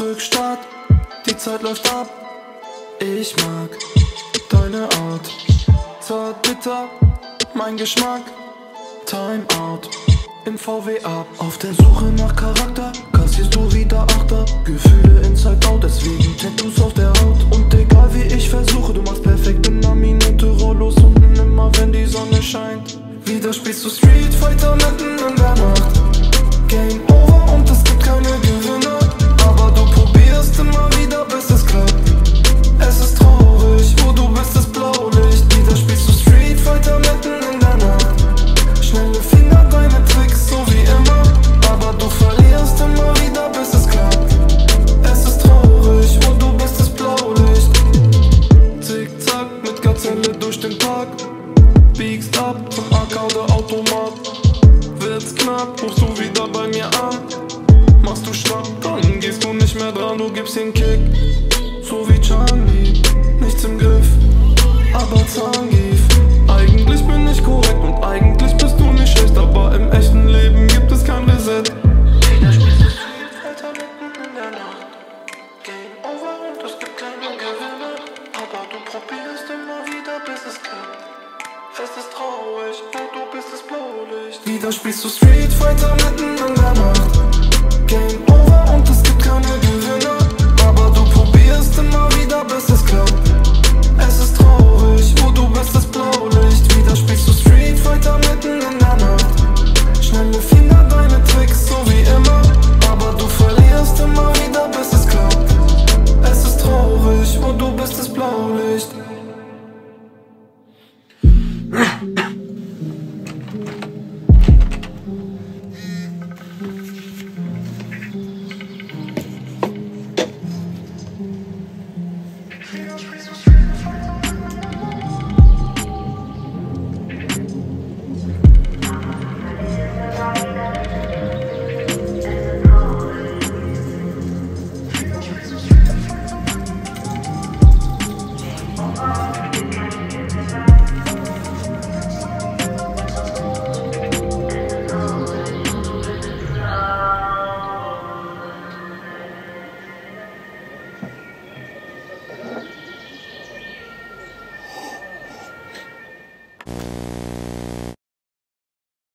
Rückstart, die Zeit läuft ab. Ich mag deine Art, zart bitter, mein Geschmack. Time out, im VW Up. Auf der Suche nach Charakter, kassierst du wieder Achter. Gefühle inside out, deswegen Tattoos auf der Haut. Und egal wie ich versuche, du machst perfekt in einer Minute. Rollos unten immer, wenn die Sonne scheint. Wieder spielst du Street Fighter mitten in der Nacht. Game over und es gibt keine Gewinner. Aber du probierst immer wieder, bis es klappt. Es ist traurig, wo du bist, ist Blaulicht. Wieder spielst du Street Fighter mitten in der Nacht. Schnelle Finger, deine Tricks, so wie immer. Aber du verlierst immer wieder, bis es klappt. Es ist traurig, wo du bist, ist Blaulicht. Zickzack mit Gazelle durch den Park. Biegst ab zum Arcade-Automat. Wird's knapp, rufst du wieder bei mir an. Machst du Schnapp, dann gehst du nicht mehr dran. Du gibst den Kick, so wie Chun Li. Nichts im Griff, aber Zangief. Eigentlich bin ich korrekt und eigentlich bist du nicht schlecht. Aber im echten Leben gibt es kein Reset. Wieder spielst du Street Fighter mitten in der Nacht. Game over und es gibt keine Gewinner. Aber du probierst immer wieder, bis es klappt. Es ist traurig, und du bist das Blaulicht. Wieder spielst du Street Fighter mitten in der Nacht. Game over und es gibt keine Gewinner. Aber du probierst immer wieder, bis es klappt. Es ist traurig, wo du bist das Blaulicht.